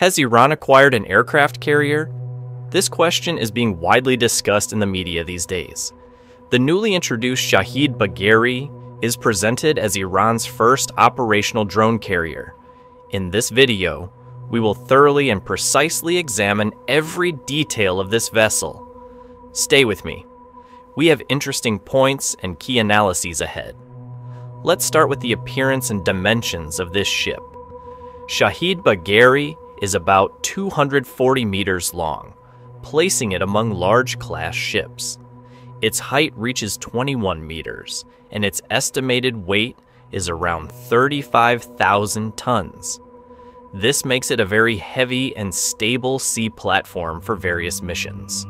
Has Iran acquired an aircraft carrier? This question is being widely discussed in the media these days. The newly introduced Shahid Bagheri is presented as Iran's first operational drone carrier. In this video, we will thoroughly and precisely examine every detail of this vessel. Stay with me. We have interesting points and key analyses ahead. Let's start with the appearance and dimensions of this ship. Shahid Bagheri is about 240 meters long, placing it among large class ships. Its height reaches 21 meters, and its estimated weight is around 35,000 tons. This makes it a very heavy and stable sea platform for various missions.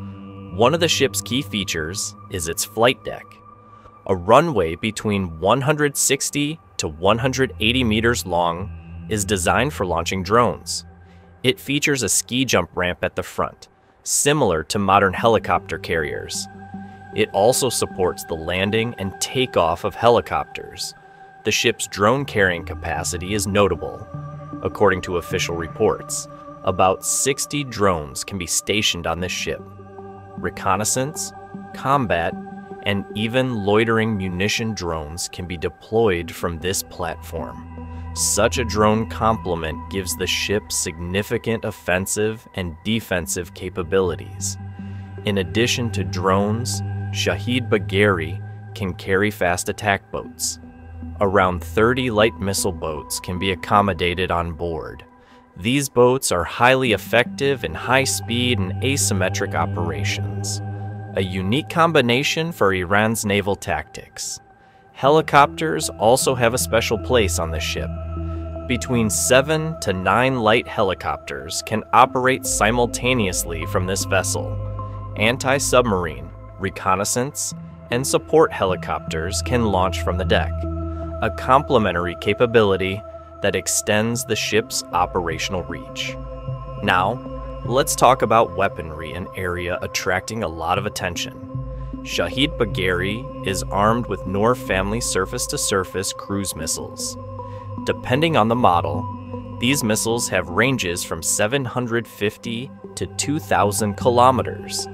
One of the ship's key features is its flight deck, a runway between 160 to 180 meters long is designed for launching drones. It features a ski jump ramp at the front, similar to modern helicopter carriers. It also supports the landing and takeoff of helicopters. The ship's drone carrying capacity is notable. According to official reports, about 60 drones can be stationed on this ship. Reconnaissance, combat, and even loitering munition drones can be deployed from this platform. Such a drone complement gives the ship significant offensive and defensive capabilities. In addition to drones, Shahid Bagheri can carry fast attack boats. Around 30 light missile boats can be accommodated on board. These boats are highly effective in high-speed and asymmetric operations, a unique combination for Iran's naval tactics. Helicopters also have a special place on the ship. Between 7 to 9 light helicopters can operate simultaneously from this vessel. Anti-submarine, reconnaissance, and support helicopters can launch from the deck, a complementary capability that extends the ship's operational reach. Now, let's talk about weaponry, an area attracting a lot of attention. Shahid Bagheri is armed with Noor family surface-to-surface cruise missiles. Depending on the model, these missiles have ranges from 750 to 2,000 kilometers.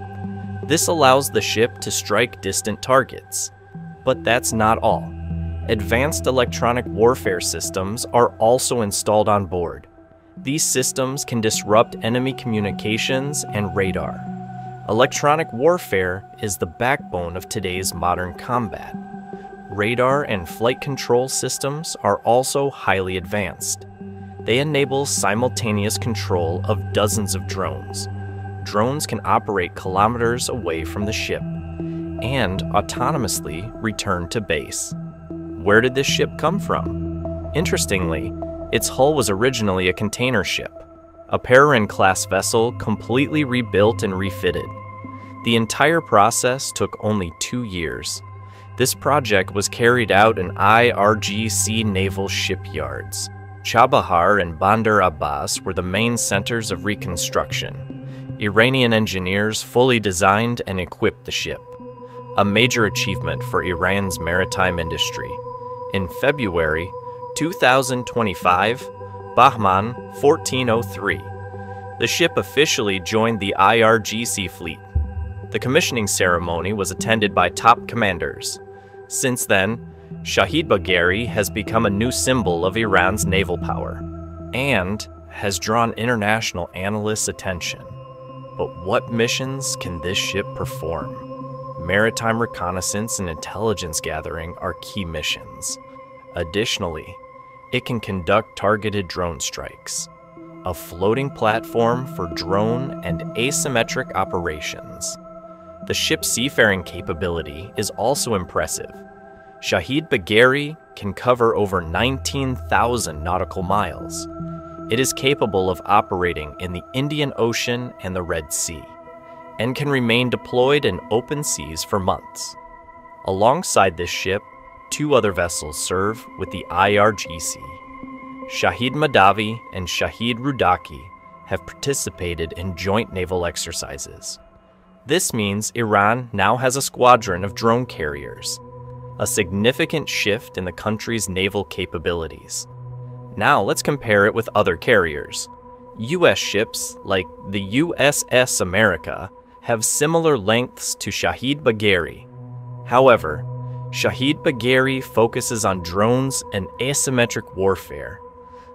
This allows the ship to strike distant targets. But that's not all. Advanced electronic warfare systems are also installed on board. These systems can disrupt enemy communications and radar. Electronic warfare is the backbone of today's modern combat. Radar and flight control systems are also highly advanced. They enable simultaneous control of dozens of drones. Drones can operate kilometers away from the ship and autonomously return to base. Where did this ship come from? Interestingly, its hull was originally a container ship, a Perrin-class vessel completely rebuilt and refitted. The entire process took only 2 years. This project was carried out in IRGC naval shipyards. Chabahar and Bandar Abbas were the main centers of reconstruction. Iranian engineers fully designed and equipped the ship, a major achievement for Iran's maritime industry. In February 2025, Bahman 1403. The ship officially joined the IRGC fleet. The commissioning ceremony was attended by top commanders. Since then, Shahid Bagheri has become a new symbol of Iran's naval power and has drawn international analysts' attention. But what missions can this ship perform? Maritime reconnaissance and intelligence gathering are key missions. Additionally, it can conduct targeted drone strikes, a floating platform for drone and asymmetric operations. The ship's seafaring capability is also impressive. Shahid Bagheri can cover over 19,000 nautical miles. It is capable of operating in the Indian Ocean and the Red Sea, and can remain deployed in open seas for months. Alongside this ship, 2 other vessels serve with the IRGC. Shahid Madavi and Shahid Rudaki have participated in joint naval exercises. This means Iran now has a squadron of drone carriers, a significant shift in the country's naval capabilities. Now let's compare it with other carriers. U.S. ships, like the USS America, have similar lengths to Shahid Bagheri. However, Shahid Bagheri focuses on drones and asymmetric warfare,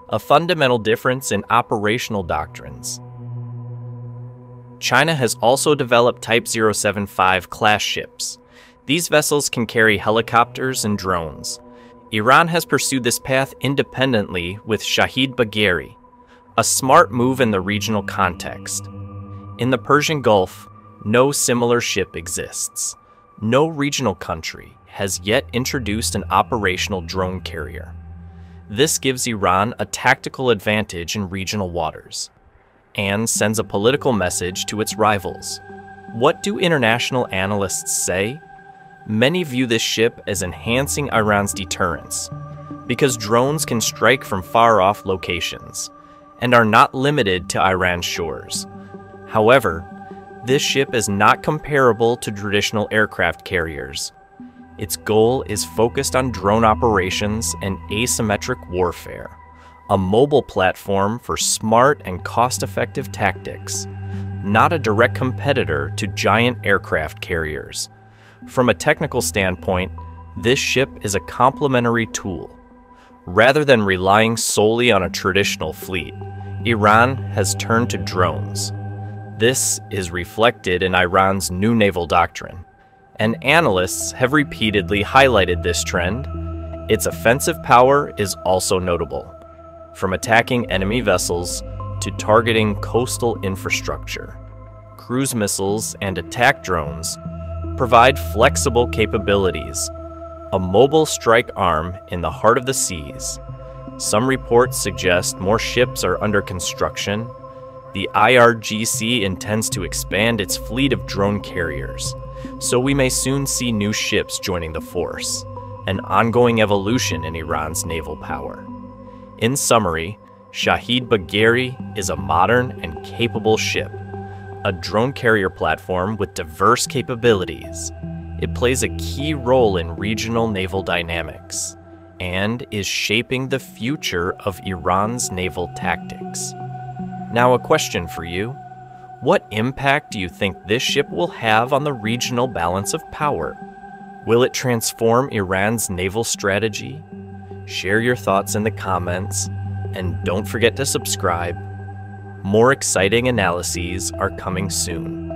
a fundamental difference in operational doctrines. China has also developed Type 075 class ships. These vessels can carry helicopters and drones. Iran has pursued this path independently with Shahid Bagheri, a smart move in the regional context. In the Persian Gulf, no similar ship exists. No regional country has yet introduced an operational drone carrier. This gives Iran a tactical advantage in regional waters and sends a political message to its rivals. What do international analysts say? Many view this ship as enhancing Iran's deterrence because drones can strike from far-off locations and are not limited to Iran's shores. However, this ship is not comparable to traditional aircraft carriers. Its goal is focused on drone operations and asymmetric warfare, a mobile platform for smart and cost-effective tactics, not a direct competitor to giant aircraft carriers. From a technical standpoint, this ship is a complementary tool. Rather than relying solely on a traditional fleet, Iran has turned to drones. This is reflected in Iran's new naval doctrine, and analysts have repeatedly highlighted this trend. Its offensive power is also notable, from attacking enemy vessels to targeting coastal infrastructure. Cruise missiles and attack drones provide flexible capabilities, a mobile strike arm in the heart of the seas. Some reports suggest more ships are under construction. The IRGC intends to expand its fleet of drone carriers, so we may soon see new ships joining the force, an ongoing evolution in Iran's naval power. In summary, Shahid Bagheri is a modern and capable ship, a drone carrier platform with diverse capabilities. It plays a key role in regional naval dynamics and is shaping the future of Iran's naval tactics. Now, a question for you. What impact do you think this ship will have on the regional balance of power? Will it transform Iran's naval strategy? Share your thoughts in the comments, and don't forget to subscribe. More exciting analyses are coming soon.